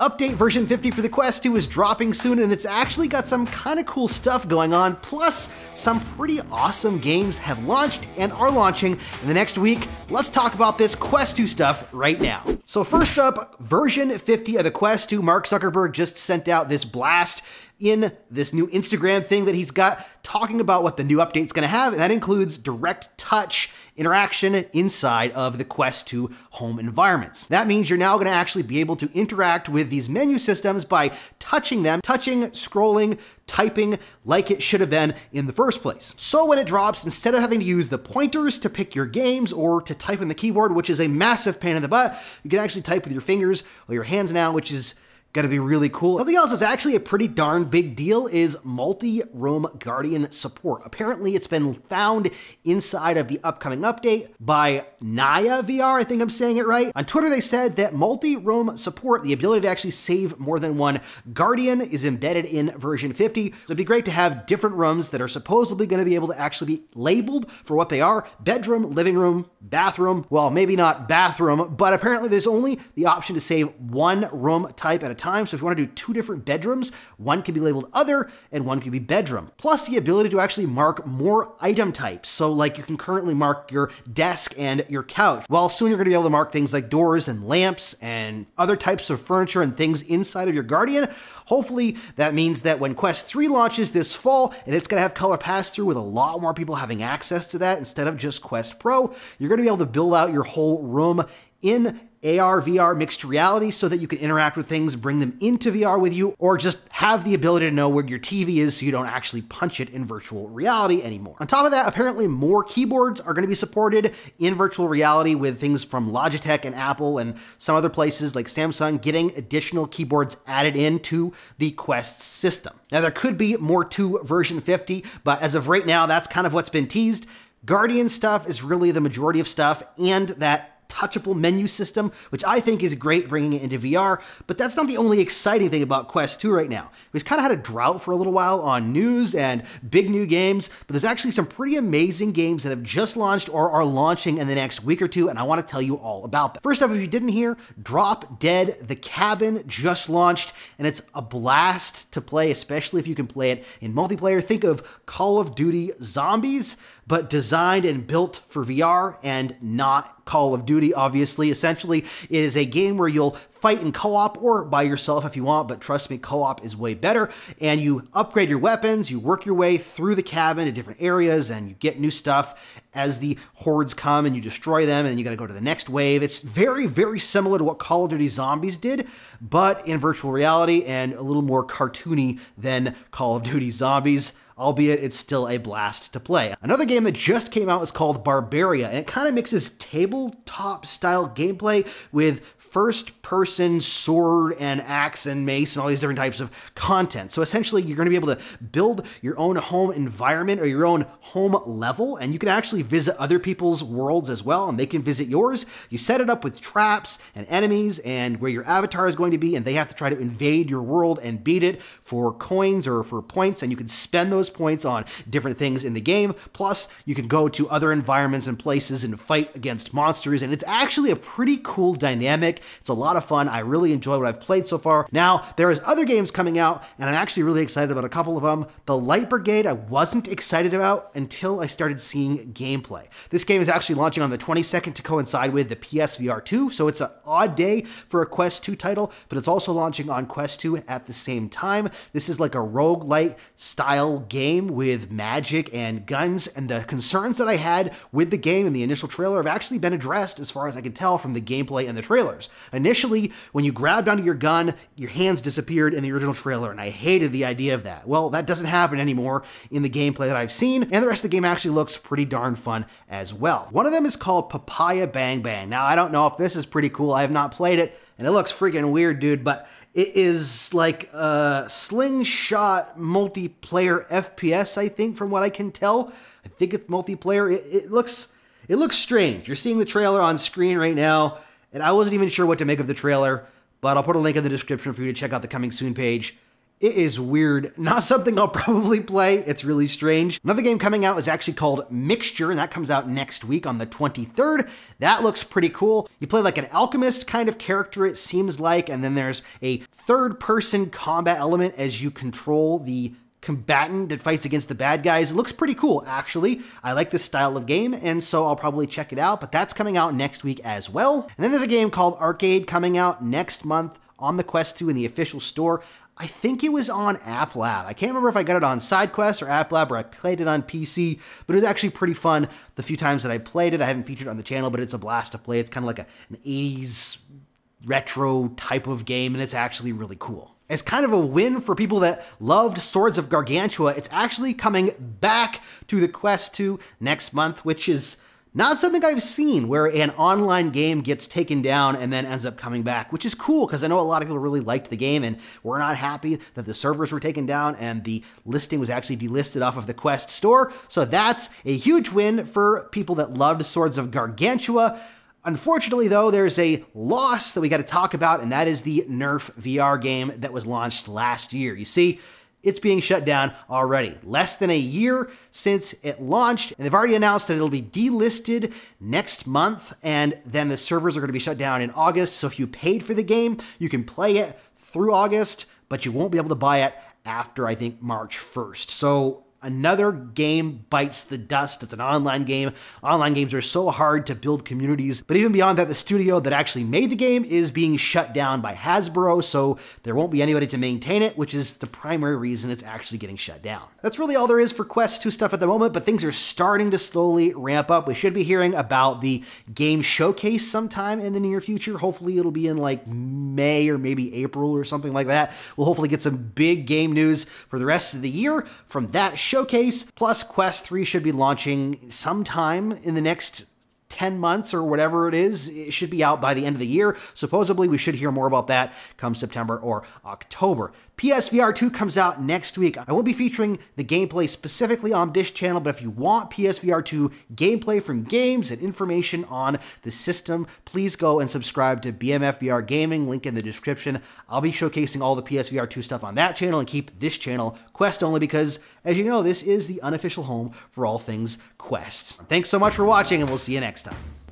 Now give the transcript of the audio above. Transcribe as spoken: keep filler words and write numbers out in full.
Update version fifty for the Quest two is dropping soon, and it's actually got some kind of cool stuff going on, plus some pretty awesome games have launched and are launching in the next week. Let's talk about this Quest two stuff right now. So first up, version fifty of the Quest two, Mark Zuckerberg just sent out this blast in this new Instagram thing that he's got talking about what the new update's gonna have, and that includes direct touch interaction inside of the Quest two home environments. That means you're now gonna actually be able to interact with these menu systems by touching them, touching, scrolling, typing like it should have been in the first place. So when it drops, instead of having to use the pointers to pick your games or to type on the keyboard, which is a massive pain in the butt, you can actually type with your fingers or your hands now, which is gonna be really cool. Something else that's actually a pretty darn big deal is multi-room guardian support. Apparently it's been found inside of the upcoming update by Naya V R, I think I'm saying it right. On Twitter they said that multi-room support, the ability to actually save more than one guardian, is embedded in version fifty. So it'd be great to have different rooms that are supposedly gonna be able to actually be labeled for what they are: bedroom, living room, bathroom. Well, maybe not bathroom, but apparently there's only the option to save one room type at a time. So if you want to do two different bedrooms, one can be labeled other and one can be bedroom. Plus the ability to actually mark more item types. So like you can currently mark your desk and your couch. Well, soon you're going to be able to mark things like doors and lamps and other types of furniture and things inside of your Guardian. Hopefully that means that when Quest three launches this fall, and it's going to have color pass-through with a lot more people having access to that instead of just Quest Pro, you're going to be able to build out your whole room in A R, V R, mixed reality so that you can interact with things, bring them into V R with you, or just have the ability to know where your T V is so you don't actually punch it in virtual reality anymore. On top of that, apparently more keyboards are gonna be supported in virtual reality with things from Logitech and Apple and some other places like Samsung getting additional keyboards added into the Quest system. Now there could be more to version fifty, but as of right now, that's kind of what's been teased. Guardian stuff is really the majority of stuff, and that touchable menu system, which I think is great bringing it into V R, but that's not the only exciting thing about Quest two right now. We've kind of had a drought for a little while on news and big new games, but there's actually some pretty amazing games that have just launched or are launching in the next week or two, and I want to tell you all about them. First up, if you didn't hear, Drop Dead the Cabin just launched, and it's a blast to play, especially if you can play it in multiplayer. Think of Call of Duty Zombies, but designed and built for V R and not Call of Duty, obviously. Essentially, it is a game where you'll fight in co-op or by yourself if you want, but trust me, co-op is way better. And you upgrade your weapons, you work your way through the cabin to different areas, and you get new stuff as the hordes come and you destroy them, and then you gotta go to the next wave. It's very, very similar to what Call of Duty Zombies did, but in virtual reality and a little more cartoony than Call of Duty Zombies. Albeit it's still a blast to play. Another game that just came out is called Barbaria, and it kind of mixes tabletop style gameplay with first person sword and axe and mace and all these different types of content. So essentially you're gonna be able to build your own home environment or your own home level, and you can actually visit other people's worlds as well, and they can visit yours. You set it up with traps and enemies and where your avatar is going to be, and they have to try to invade your world and beat it for coins or for points, and you can spend those points on different things in the game. Plus, you can go to other environments and places and fight against monsters, and it's actually a pretty cool dynamic. It's a lot of fun. I really enjoy what I've played so far. Now, there is other games coming out, and I'm actually really excited about a couple of them. The Light Brigade, I wasn't excited about until I started seeing gameplay. This game is actually launching on the twenty-second to coincide with the P S V R two, so it's an odd day for a Quest two title, but it's also launching on Quest two at the same time. This is like a roguelite style game with magic and guns, and the concerns that I had with the game in the initial trailer have actually been addressed as far as I can tell from the gameplay and the trailers. Initially, when you grabbed onto your gun, your hands disappeared in the original trailer, and I hated the idea of that. Well, that doesn't happen anymore in the gameplay that I've seen, and the rest of the game actually looks pretty darn fun as well. One of them is called Papaya Bang Bang. Now, I don't know if this is pretty cool. I have not played it, and it looks freaking weird, dude, but it is like a slingshot multiplayer F P S, I think, from what I can tell. I think it's multiplayer. It, it looks it looks strange. You're seeing the trailer on screen right now, and I wasn't even sure what to make of the trailer, but I'll put a link in the description for you to check out the coming soon page. It is weird, not something I'll probably play. It's really strange. Another game coming out is actually called Mixture, and that comes out next week on the twenty-third. That looks pretty cool. You play like an alchemist kind of character, it seems like, and then there's a third-person combat element as you control the combatant that fights against the bad guys. It looks pretty cool, actually. I like this style of game, and so I'll probably check it out, but that's coming out next week as well. And then there's a game called Arcade coming out next month on the Quest two in the official store. I think it was on App Lab. I can't remember if I got it on SideQuest or App Lab or I played it on P C, but it was actually pretty fun the few times that I played it. I haven't featured it on the channel, but it's a blast to play. It's kind of like a, an eighties retro type of game, and it's actually really cool. It's kind of a win for people that loved Swords of Gargantua. It's actually coming back to the Quest two next month, which is not something I've seen, where an online game gets taken down and then ends up coming back, which is cool because I know a lot of people really liked the game and were not happy that the servers were taken down and the listing was actually delisted off of the Quest store. So that's a huge win for people that loved Swords of Gargantua. Unfortunately, though, there's a loss that we got to talk about, and that is the Nerf V R game that was launched last year. You see, it's being shut down already. Less than a year since it launched, and they've already announced that it'll be delisted next month, and then the servers are going to be shut down in August. So if you paid for the game, you can play it through August, but you won't be able to buy it after, I think, March first. So another game bites the dust. It's an online game. Online games are so hard to build communities. But even beyond that, the studio that actually made the game is being shut down by Hasbro, so there won't be anybody to maintain it, which is the primary reason it's actually getting shut down. That's really all there is for Quest two stuff at the moment, but things are starting to slowly ramp up. We should be hearing about the game showcase sometime in the near future. Hopefully it'll be in like May or maybe April or something like that. We'll hopefully get some big game news for the rest of the year from that showcase. Plus, Quest three should be launching sometime in the next ten months or whatever it is. It should be out by the end of the year. Supposedly, we should hear more about that come September or October. P S V R two comes out next week. I won't be featuring the gameplay specifically on this channel, but if you want P S V R two gameplay from games and information on the system, please go and subscribe to B M F V R Gaming, link in the description. I'll be showcasing all the P S V R two stuff on that channel and keep this channel Quest only because, as you know, this is the unofficial home for all things Quest. Thanks so much for watching, and we'll see you next time.